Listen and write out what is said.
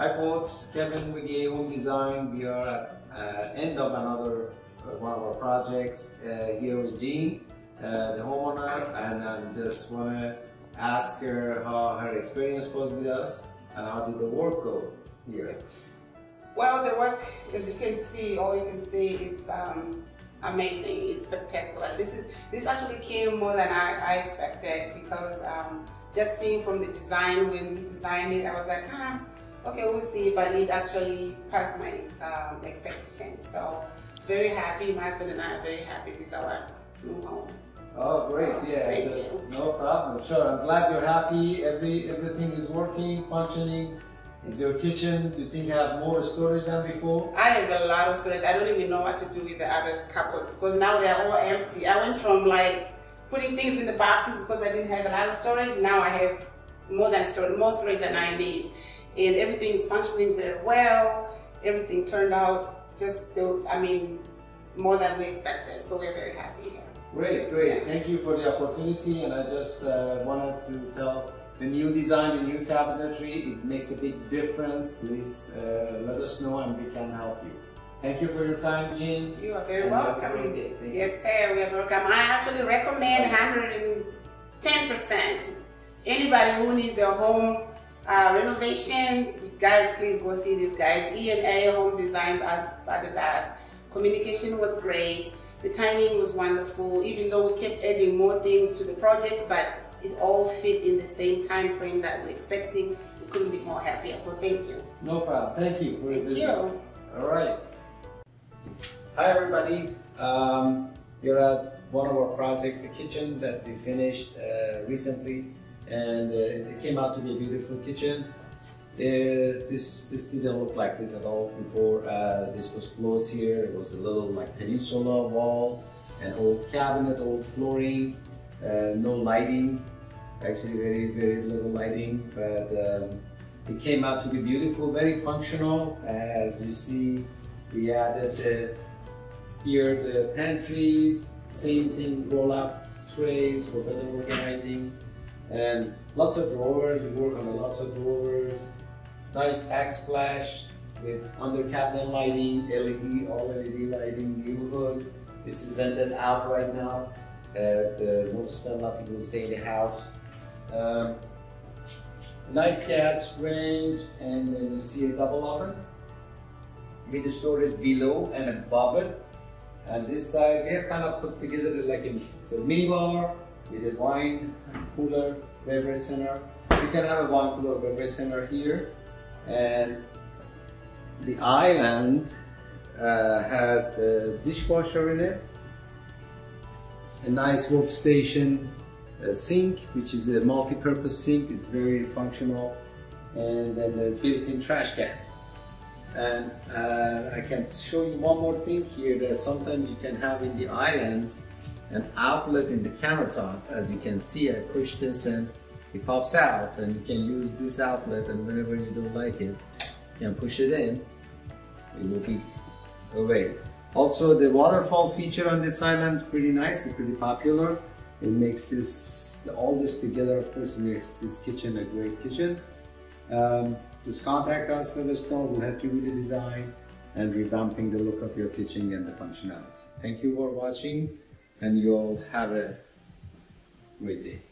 Hi folks, Kevin with EA Home Design. We are at end of another one of our projects here with Jean, the homeowner, and I just want to ask her how her experience was with us and how did the work go here. Well, the work, as you can see, all you can see is amazing. It's spectacular. This actually came more than I expected, because just seeing from the design, when we designed it, I was like, okay, we'll see, but it actually passed my expectations. So very happy. My husband and I are very happy with our new home. Oh, great! So, yeah, no problem. Sure, I'm glad you're happy. Everything is working, functioning. Is your kitchen, do you think you have more storage than before? I have a lot of storage. I don't even know what to do with the other cupboards, because now they are all empty. I went from like putting things in the boxes because I didn't have a lot of storage. Now I have more storage than I need. And everything is functioning very well. Everything turned out just built, I mean, more than we expected. So we're very happy here. Great, great. Yeah. Thank you for the opportunity. And I just wanted to tell the new design, the new cabinetry, it makes a big difference. Please let us know and we can help you. Thank you for your time, Jean. You are very welcome. Yes, sir, we are welcome. I actually recommend 110%. Anybody who needs a home renovation, guys, please go see these guys. EA Home Designs are the best. Communication was great. The timing was wonderful, even though we kept adding more things to the project, but it all fit in the same time frame that we're expecting. We couldn't be more happier, so thank you. No problem. Thank you for your business. All right. Hi, everybody. You're at one of our projects, the kitchen that we finished recently, and it came out to be a beautiful kitchen. This didn't look like this at all before. This was closed here. It was a little like peninsula wall, an old cabinet, old flooring. No lighting, actually very little lighting, but it came out to be beautiful, very functional. As you see, we added here the pantries, same thing, roll up trays for better organizing, and lots of drawers. We work on lots of drawers. Nice backsplash with under cabinet lighting, LED, all LED lighting, new hood. This is rented out right now. The most a lot of people stay in the house. Nice gas range, and then you see a double oven with the storage below and above it. And this side we have kind of put together like it's a mini bar with a wine cooler, beverage center. You can have a wine cooler, beverage center here, and the island has a dishwasher in it. A nice workstation, a sink, which is a multi-purpose sink. It's very functional, and then the built-in trash can. And I can show you one more thing here that sometimes you can have in the islands an outlet in the countertop. As you can see, I push this and it pops out, and you can use this outlet, and whenever you don't like it, you can push it in. It will be away. Also, the waterfall feature on this island is pretty nice. It's pretty popular. It makes all this together, of course, makes this kitchen a great kitchen. Just contact us, let us know. We'll help you with the design and revamping the look of your kitchen and the functionality. Thank you for watching, and you all have a great day.